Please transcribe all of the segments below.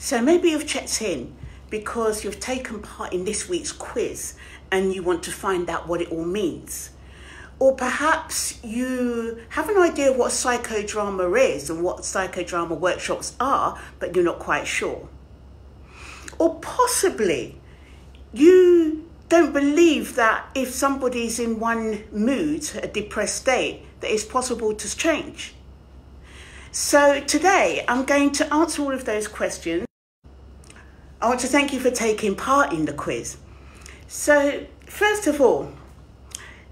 So maybe you've checked in because you've taken part in this week's quiz and you want to find out what it all means. Or perhaps you have an idea of what psychodrama is and what psychodrama workshops are, but you're not quite sure. Or possibly you don't believe that if somebody's in one mood, a depressed state, that it's possible to change. So today I'm going to answer all of those questions. I want to thank you for taking part in the quiz. So first of all,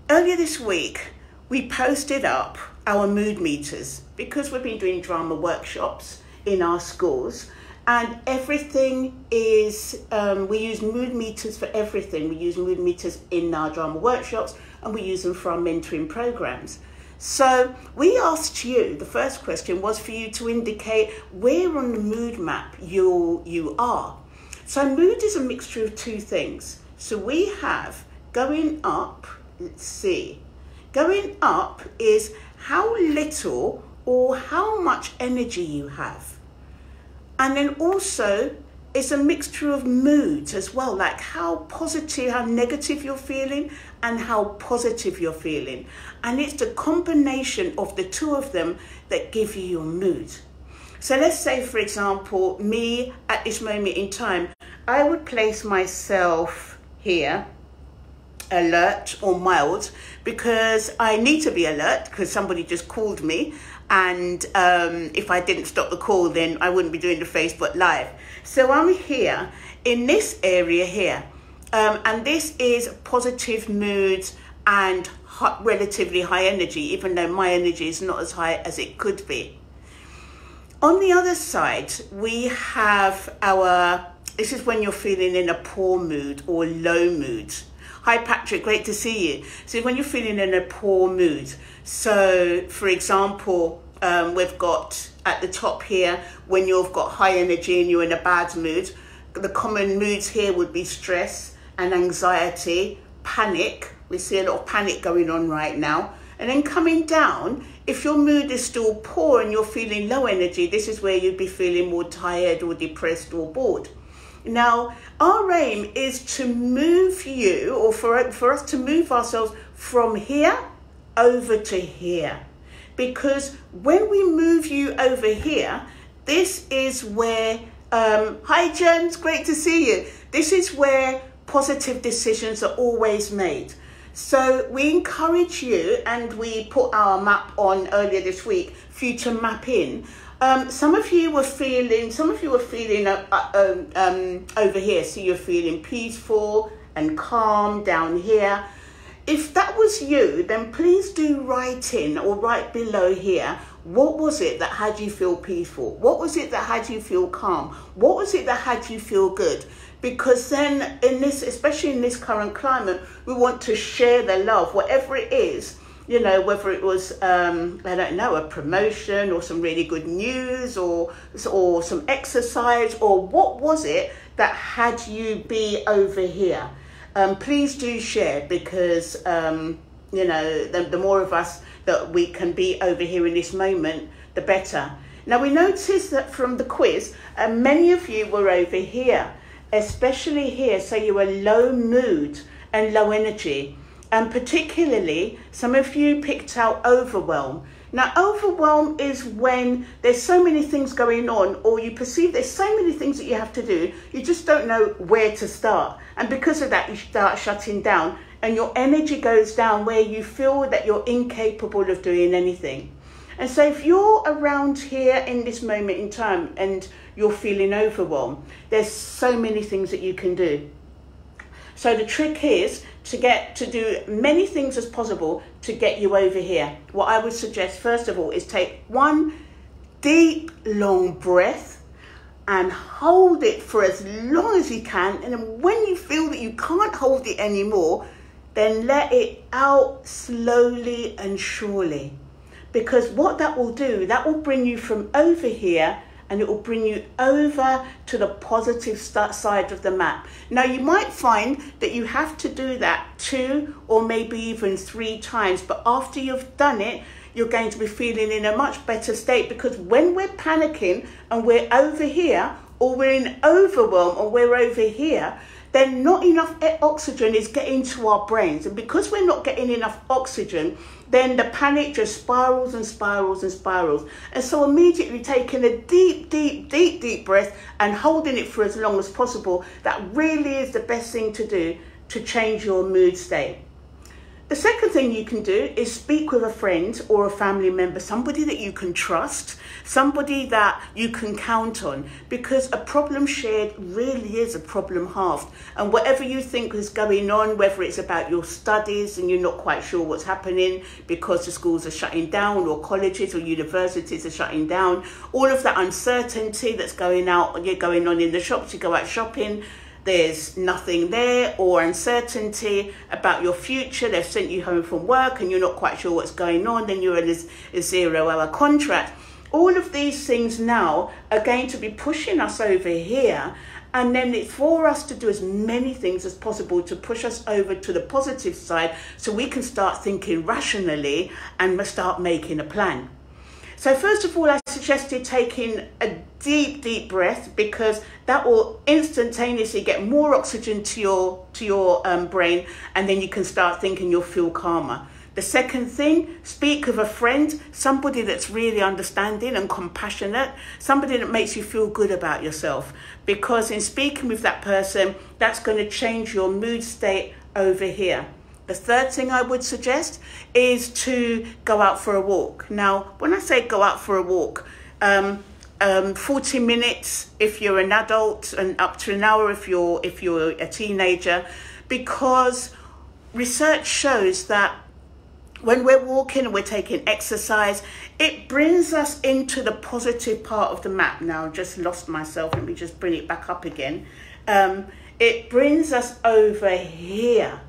earlier this week, we posted up our mood meters because we've been doing drama workshops in our schools, and everything is, we use mood meters for everything. We use mood meters in our drama workshops and we use them for our mentoring programs. So we asked you, the first question was for you to indicate where on the mood map you are. So mood is a mixture of two things. So we have going up. Let's see. Going up is how little or how much energy you have. And then also it's a mixture of moods as well, like how positive, how negative you're feeling and how positive you're feeling. And it's the combination of the two of them that give you your mood. So let's say, for example, me at this moment in time, I would place myself here, alert or mild, because I need to be alert because somebody just called me, and if I didn't stop the call then I wouldn't be doing the Facebook Live. So I'm here in this area here, and this is positive moods and relatively high energy, even though my energy is not as high as it could be. On the other side we have our, this is when you're feeling in a poor mood or low mood. Hi Patrick, great to see you. So when you're feeling in a poor mood, so for example, we've got at the top here, when you've got high energy and you're in a bad mood, the common moods here would be stress and anxiety, panic. We see a lot of panic going on right now. And then coming down, if your mood is still poor and you're feeling low energy, this is where you'd be feeling more tired or depressed or bored. Now, our aim is to move you, or for us to move ourselves from here over to here. Because when we move you over here, this is where, hi Jones, great to see you. This is where positive decisions are always made. So we encourage you, and we put our map on earlier this week for you to map in. Some of you were feeling over here, so you're feeling peaceful and calm down here. If that was you, then please do write in, or write below here, what was it that had you feel peaceful? What was it that had you feel calm? What was it that had you feel good? Because then in this, especially in this current climate, we want to share the love, whatever it is. You know, whether it was, I don't know, a promotion or some really good news or some exercise, or what was it that had you be over here? Please do share, because, you know, the more of us that we can be over here in this moment, the better. Now, we noticed that from the quiz, many of you were over here, especially here. So you were low mood and low energy. And particularly, some of you picked out overwhelm. Now, overwhelm is when there's so many things going on, or you perceive there's so many things that you have to do, you just don't know where to start. And because of that, you start shutting down, and your energy goes down where you feel that you're incapable of doing anything. And so if you're around here in this moment in time and you're feeling overwhelmed, there's so many things that you can do. So the trick is to get to do many things as possible to get you over here. What I would suggest, first of all, is take one deep, long breath and hold it for as long as you can. And then when you feel that you can't hold it anymore, then let it out slowly and surely. Because what that will do, that will bring you from over here, and it will bring you over to the positive side of the map. Now, you might find that you have to do that 2 or maybe even 3 times, but after you've done it, you're going to be feeling in a much better state, because when we're panicking and we're over here, or we're in overwhelm or we're over here, then not enough oxygen is getting to our brains. And because we're not getting enough oxygen, then the panic just spirals and spirals and spirals. And so immediately taking a deep, deep, deep, deep breath and holding it for as long as possible, that really is the best thing to do to change your mood state. The second thing you can do is speak with a friend or a family member, somebody that you can trust, somebody that you can count on, because a problem shared really is a problem halved. And whatever you think is going on, whether it's about your studies and you're not quite sure what's happening because the schools are shutting down or colleges or universities are shutting down, all of that uncertainty that's going on in the shops, you go out shopping, there's nothing there, or uncertainty about your future. They've sent you home from work and you're not quite sure what's going on. Then you're in a zero-hour contract. All of these things now are going to be pushing us over here. And then it's for us to do as many things as possible to push us over to the positive side so we can start thinking rationally and start making a plan. So first of all, I suggested taking a deep, deep breath, because that will instantaneously get more oxygen to your brain, and then you can start thinking, you'll feel calmer. The second thing, speak with a friend, somebody that's really understanding and compassionate, somebody that makes you feel good about yourself, because in speaking with that person, that's going to change your mood state over here. The third thing I would suggest is to go out for a walk. Now, when I say go out for a walk, 40 minutes if you're an adult, and up to an hour if you're a teenager, because research shows that when we're walking and we're taking exercise, it brings us into the positive part of the map. Now, I've just lost myself. Let me just bring it back up again. It brings us over here.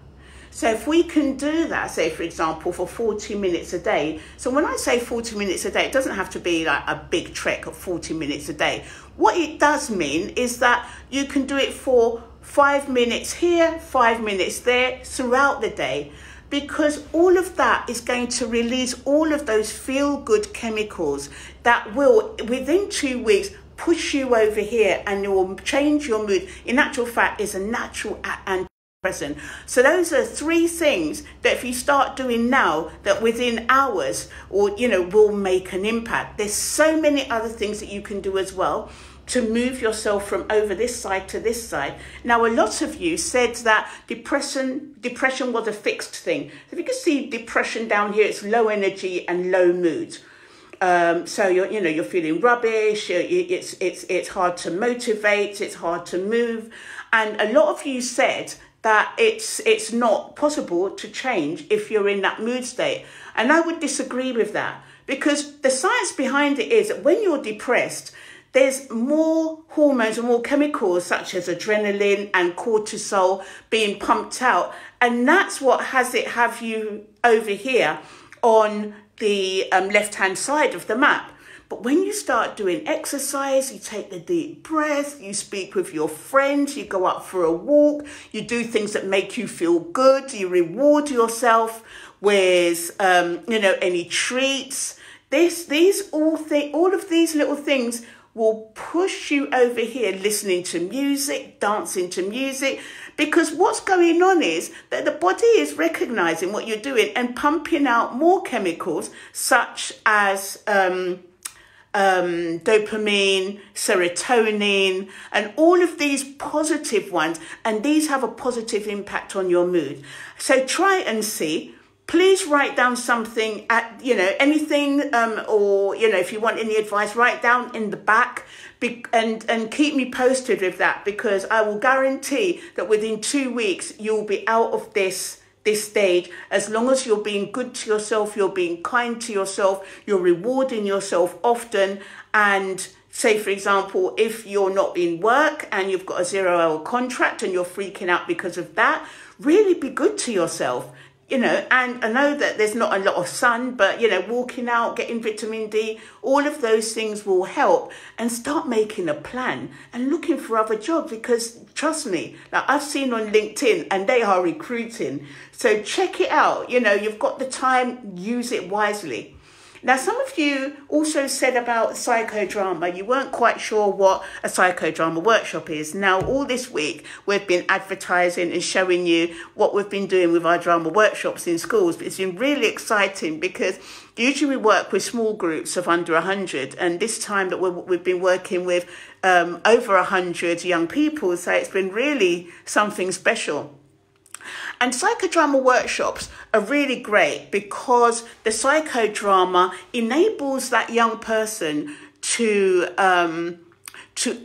So if we can do that, say, for example, for 40 minutes a day. So when I say 40 minutes a day, it doesn't have to be like a big trek of 40 minutes a day. What it does mean is that you can do it for 5 minutes here, 5 minutes there throughout the day, because all of that is going to release all of those feel-good chemicals that will, within 2 weeks, push you over here and it will change your mood. In actual fact, it's a natural and present. So those are three things that if you start doing now, that within hours or, you know, will make an impact. There's so many other things that you can do as well to move yourself from over this side to this side. Now, a lot of you said that depression was a fixed thing. If you can see depression down here, it's low energy and low mood. So you're feeling rubbish, it's hard to motivate, it's hard to move. And a lot of you said that it's not possible to change if you're in that mood state. And I would disagree with that, because the science behind it is that when you're depressed, there's more hormones and more chemicals such as adrenaline and cortisol being pumped out. And that's what has it have you over here on the left-hand side of the map. But when you start doing exercise, you take the deep breath, you speak with your friends, you go out for a walk, you do things that make you feel good, you reward yourself with, any treats. All of these little things will push you over here, listening to music, dancing to music, because what's going on is that the body is recognizing what you're doing and pumping out more chemicals such as dopamine, serotonin, and all of these positive ones, and these have a positive impact on your mood. So try and see. Please write down something anything, if you want any advice, write down in the back and keep me posted with that, because I will guarantee that within 2 weeks you'll be out of this stage, as long as you're being good to yourself, you're being kind to yourself, you're rewarding yourself often. And say, for example, if you're not in work and you've got a zero-hour contract and you're freaking out because of that, really be good to yourself. And I know that there's not a lot of sun, but, walking out, getting vitamin D, all of those things will help. And start making a plan and looking for other jobs, because trust me, like I've seen on LinkedIn and they are recruiting. So check it out. You've got the time, use it wisely. Now, some of you also said about psychodrama. You weren't quite sure what a psychodrama workshop is. Now, all this week, we've been advertising and showing you what we've been doing with our drama workshops in schools. But it's been really exciting because usually we work with small groups of under 100. And this time that we've been working with over 100 young people. So it's been really something special. And psychodrama workshops are really great because the psychodrama enables that young person to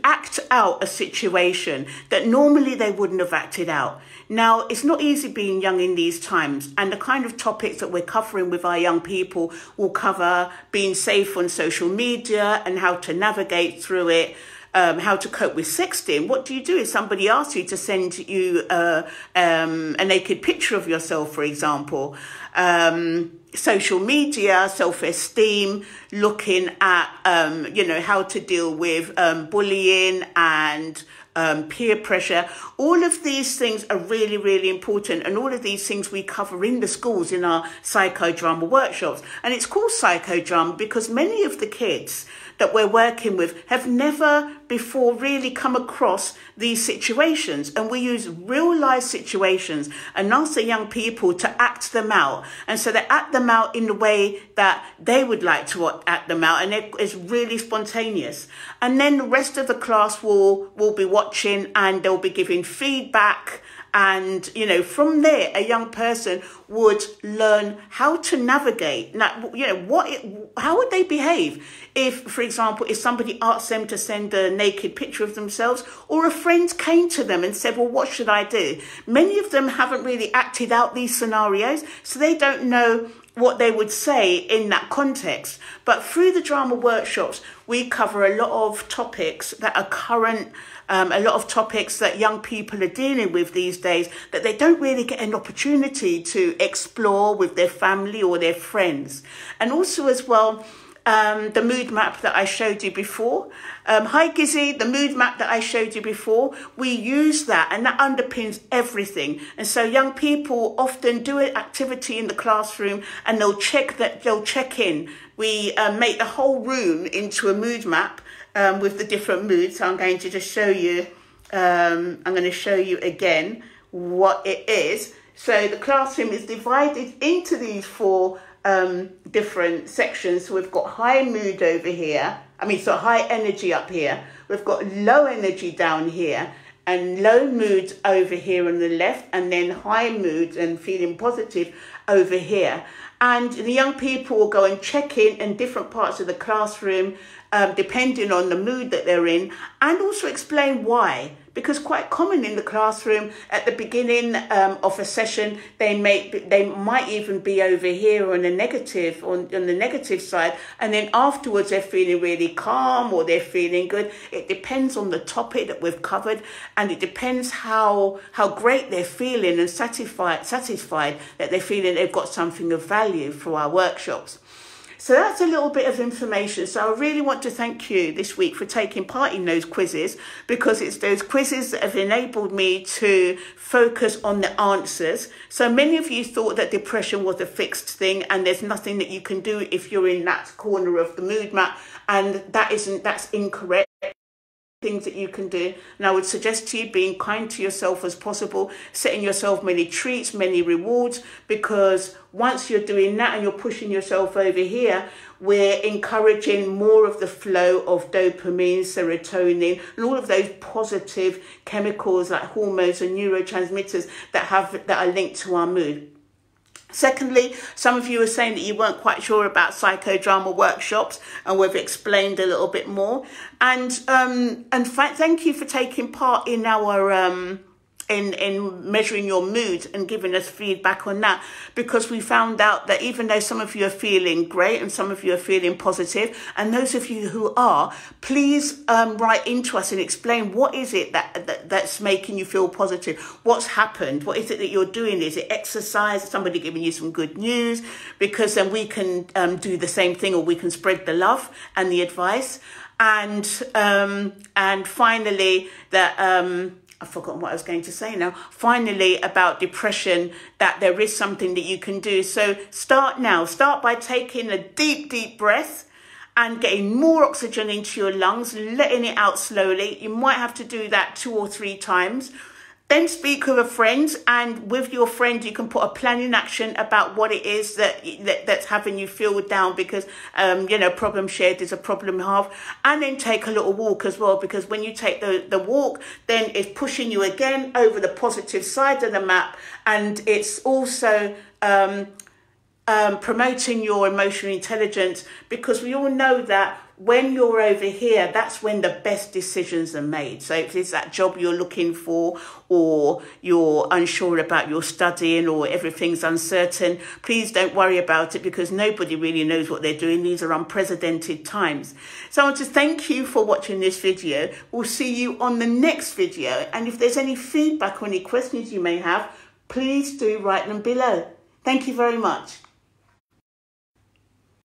act out a situation that normally they wouldn't have acted out. Now, it's not easy being young in these times, and the kind of topics that we're covering with our young people will cover being safe on social media and how to navigate through it. How to cope with sexting. What do you do if somebody asks you to send you a naked picture of yourself, for example? Social media, self-esteem, looking at, you know, how to deal with bullying and peer pressure. All of these things are really, really important. And all of these things we cover in the schools in our psychodrama workshops. And it's called psychodrama because many of the kids that we're working with have never before really come across these situations. And we use real life situations and ask the young people to act them out. And so they act them out in the way that they would like to act them out. And it's really spontaneous. And then the rest of the class will be watching. And they'll be giving feedback, and you know, from there a young person would learn how to navigate. Now, you know, how would they behave if, for example, if somebody asked them to send a naked picture of themselves, or a friend came to them and said, well, what should I do? Many of them haven't really acted out these scenarios, so they don't know what they would say in that context. But through the drama workshops, we cover a lot of topics that are current, a lot of topics that young people are dealing with these days that they don't really get an opportunity to explore with their family or their friends. And also as well, the mood map that I showed you before. Hi Gizzy, the mood map that I showed you before, we use that, and that underpins everything. And so young people often do an activity in the classroom and they'll check in. We make the whole room into a mood map with the different moods. So I'm going to just show you, I'm going to show you again what it is. So the classroom is divided into these four different sections. So we've got high mood over here, so high energy up here, we've got low energy down here, and low mood over here on the left, and then high mood and feeling positive over here. And the young people will go and check in different parts of the classroom, depending on the mood that they're in, and also explain why. Because quite common in the classroom, at the beginning of a session, they might even be over here on a negative, on the negative side, and then afterwards they're feeling really calm or they're feeling good. It depends on the topic that we've covered, and it depends how great they're feeling and satisfied that they're feeling they've got something of value for our workshops. So that's a little bit of information. So I really want to thank you this week for taking part in those quizzes, because it's those quizzes that have enabled me to focus on the answers. So many of you thought that depression was a fixed thing and there's nothing that you can do if you're in that corner of the mood map, and that's incorrect. Things that you can do, and I would suggest to you being kind to yourself as possible, setting yourself many treats, many rewards, because once you're doing that and you're pushing yourself over here, we're encouraging more of the flow of dopamine, serotonin, and all of those positive chemicals like hormones and neurotransmitters that are linked to our mood. Secondly, some of you were saying that you weren't quite sure about psychodrama workshops, and we've explained a little bit more. And thank you for taking part in our in measuring your mood and giving us feedback on that, because we found out that even though some of you are feeling great and some of you are feeling positive, and those of you who are, please write into us and explain what is it that's making you feel positive. What's happened? What is it that you're doing? Is it exercise? Is somebody giving you some good news? Because then we can do the same thing, or we can spread the love and the advice. And finally, that I've forgotten what I was going to say now. Finally, about depression, that there is something that you can do. So start now. Start by taking a deep, deep breath and getting more oxygen into your lungs, letting it out slowly. You might have to do that 2 or 3 times. Then speak with a friend, and with your friend, you can put a plan in action about what it is that's having you feel down, because, you know, problem shared is a problem half. And then take a little walk as well, because when you take the walk, then it's pushing you again over the positive side of the map. And it's also promoting your emotional intelligence, because we all know that when you're over here, that's when the best decisions are made. So if it's that job you're looking for, or you're unsure about your studying, or everything's uncertain, please don't worry about it, because nobody really knows what they're doing. These are unprecedented times. So I want to thank you for watching this video. We'll see you on the next video. And if there's any feedback or any questions you may have, please do write them below. Thank you very much.